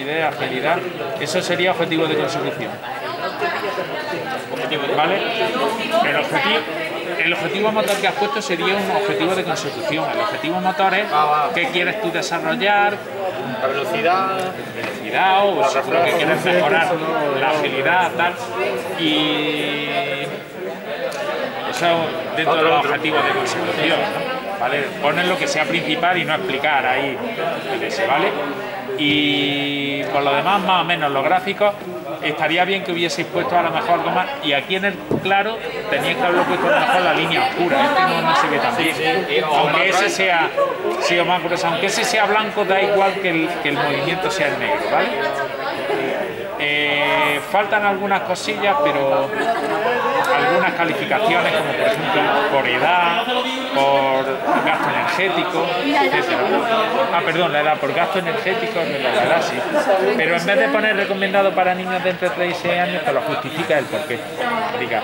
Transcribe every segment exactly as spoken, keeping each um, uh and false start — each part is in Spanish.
idea, agilidad. Eso sería objetivo de consecución. ¿Vale? El objetivo, el objetivo motor que has puesto sería un objetivo de consecución. El objetivo motor es qué quieres tú desarrollar, la velocidad, velocidad o si tú lo que quieres mejorar, la agilidad, tal. Y eso dentro de los objetivos de consecución, ¿no? ¿Vale? Ponen lo que sea principal y no explicar ahí, ¿vale? Y por lo demás, más o menos, los gráficos, estaría bien que hubieseis puesto a lo mejor algo más. Y aquí en el claro, teníais que haber puesto a lo mejor la línea oscura, este no, no se ve tan bien. Aunque ese sea, sí, o más grueso, aunque ese sea blanco, da igual que el, que el movimiento sea el negro, ¿vale? Eh, faltan algunas cosillas, pero algunas calificaciones, como por ejemplo por edad, por gasto energético, etcétera. Ah, perdón, la edad, por gasto energético, de la edad, sí. Pero en vez de poner recomendado para niños de entre tres y seis años, te lo justifica el porqué. Diga,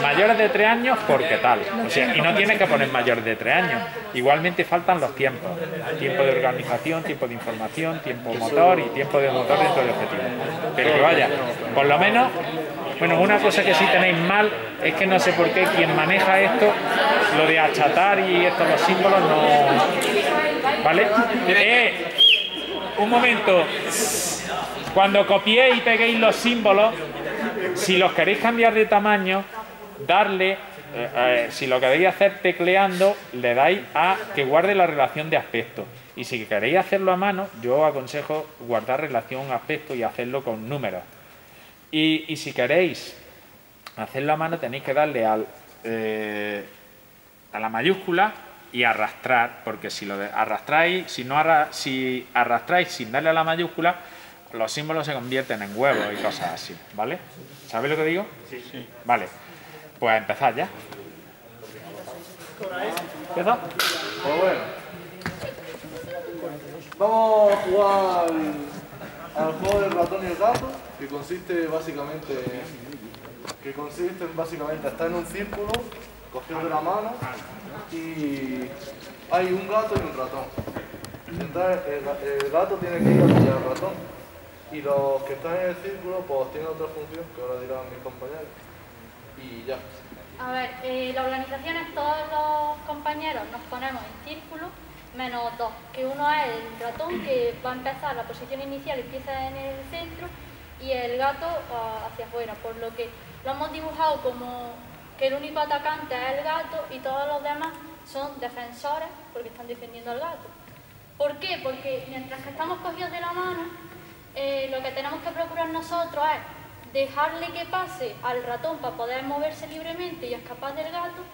mayores de tres años, porque tal. O sea, y no tienes que poner mayores de tres años. Igualmente faltan los tiempos. Tiempo de organización, tiempo de información, tiempo motor y tiempo de motor dentro del objetivo. Pero que vaya, por lo menos. Bueno, una cosa que sí tenéis mal es que no sé por qué quien maneja esto, lo de achatar y estos los símbolos no... ¿Vale? Eh, un momento. Cuando copiéis y peguéis los símbolos, si los queréis cambiar de tamaño, darle... Eh, eh, si lo queréis hacer tecleando, le dais a que guarde la relación de aspecto. Y si queréis hacerlo a mano, yo os aconsejo guardar relación aspecto y hacerlo con números. Y, y si queréis hacerlo a mano, tenéis que darle al, eh, a la mayúscula y arrastrar, porque si lo de, arrastráis, si no arra, si arrastráis sin darle a la mayúscula, los símbolos se convierten en huevos y cosas así, ¿vale? ¿Sabéis lo que digo? Sí, sí. Vale, pues empezad ya. ¿Empezad? Pues bueno. Vamos a jugar al, al juego del ratón y el gato. Que consiste básicamente que consiste en básicamente estar en un círculo, cogiendo la mano y hay un gato y un ratón. Entonces el, el gato tiene que ir hacia el ratón y los que están en el círculo pues tienen otra función que ahora dirán mis compañeros y ya. A ver, eh, la organización es todos los compañeros nos ponemos en círculo menos dos, que uno es el ratón que va a empezar la posición inicial, empieza en el centro y el gato uh, hacia afuera, por lo que lo hemos dibujado como que el único atacante es el gato y todos los demás son defensores porque están defendiendo al gato. ¿Por qué? Porque mientras que estamos cogidos de la mano, eh, lo que tenemos que procurar nosotros es dejarle que pase al ratón para poder moverse libremente y escapar del gato,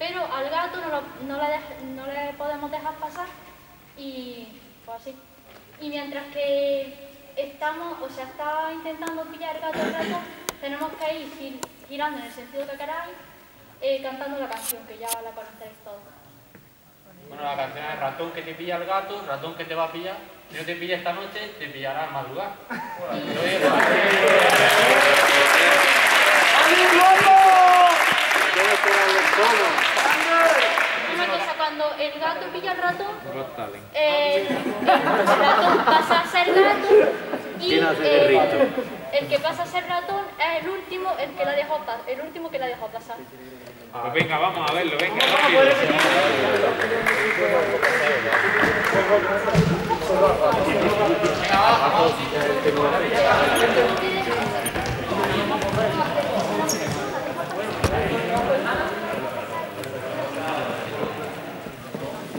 pero al gato no, lo, no, le, de, no le podemos dejar pasar y pues así. Y mientras que estamos, o sea, está intentando pillar el gato al ratón, tenemos que ir gir, girando en el sentido que queráis, eh, cantando la canción, que ya la conocéis todos. Bueno, la canción es ratón que te pilla el gato, ratón que te va a pillar, si no te pilla esta noche, te pillará al madrugar. Cuando el gato pilla al ratón, eh, el ratón pasa a ser gato y eh, el que pasa a ser ratón es el último, el que la dejó, el último que la dejó pasar. Ah, pues venga, vamos a verlo, venga.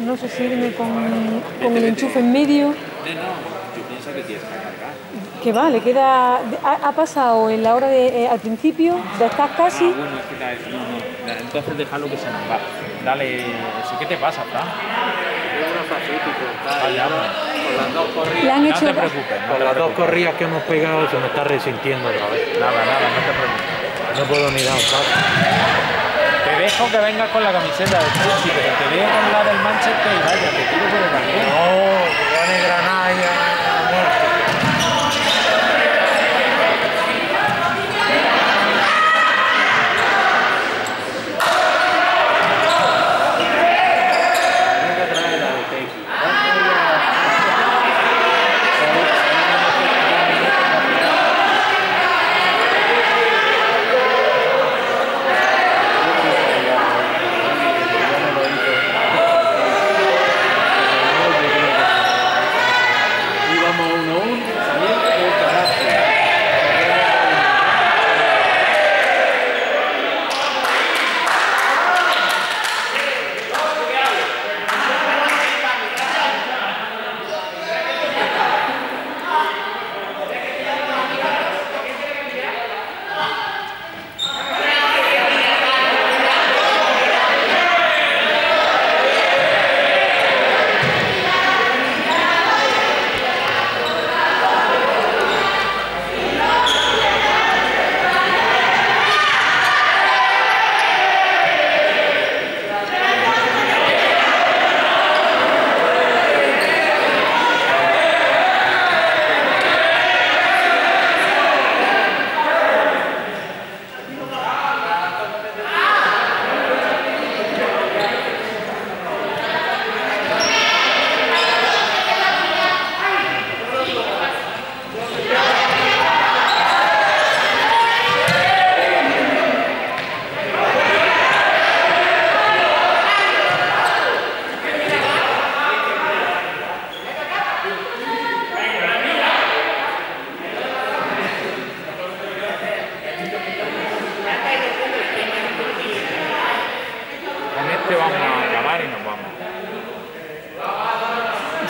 No se sirve con, con el enchufe en medio. No, yo pienso que tienes que cargar. Que va, le queda... Ha, ha pasado en la hora de... Eh, al principio, ya estás casi... Ah, bueno, es que da, no, no, entonces déjalo que se nos va. Dale... Eso, ¿qué te pasa, Fran? Le han hecho... No te preocupes. No, con las dos corridas que hemos pegado se me está resintiendo otra vez. Nada, nada, no te preocupes. No puedo mirar, Fran. Te dejo que vengas con la camiseta del Chelsea, pero te veo con la del Manchester y vaya, te tiro por el balcón. ¡Oh! ¡Que gane Granada! ¡Tiene que traer la de Tequi!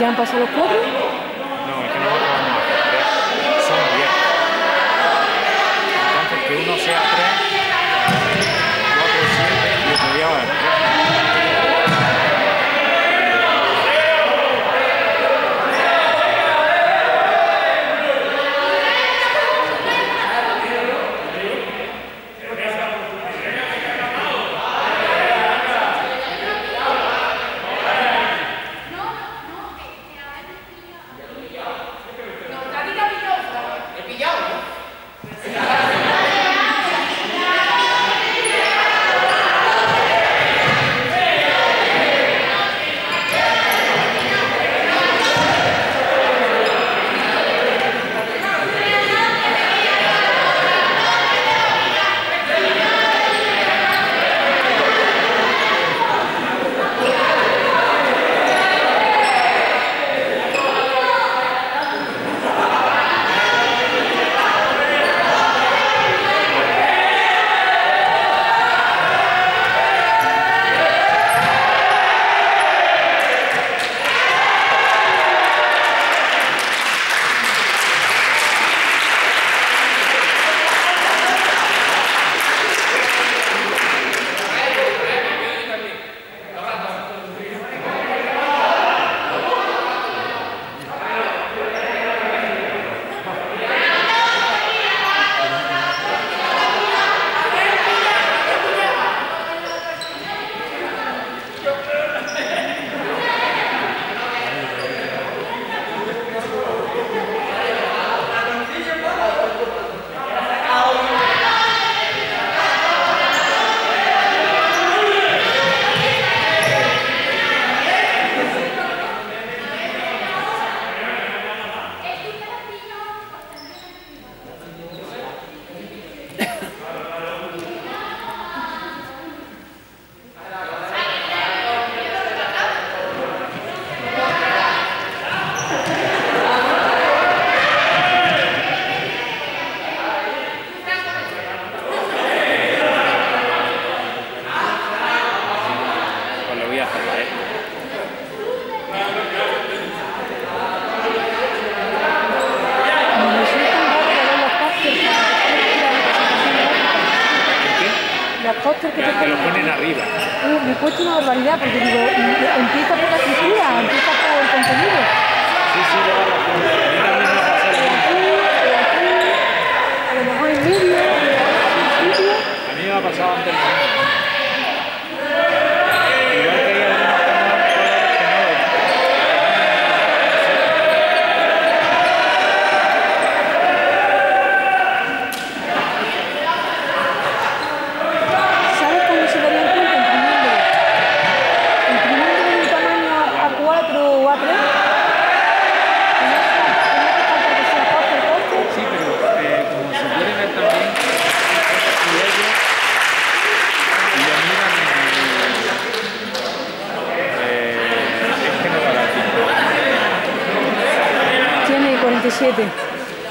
¿Ya han pasado cuatro? No, es que nosotros vamos a hacer tres. Son diez. Entonces, que uno sea tres, cuatro, siete y el otro día va a haber tres. Que te lo ponen arriba. Uh, me cuesta una barbaridad porque digo, empieza por la escritura, empieza por el contenido. Sí, sí, yo lo a lo mejor en medio, a mí me ha pasado antes. cuarenta y siete.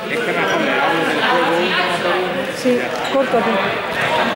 Es que me hablo del juego uno por uno. Sí, corto aquí.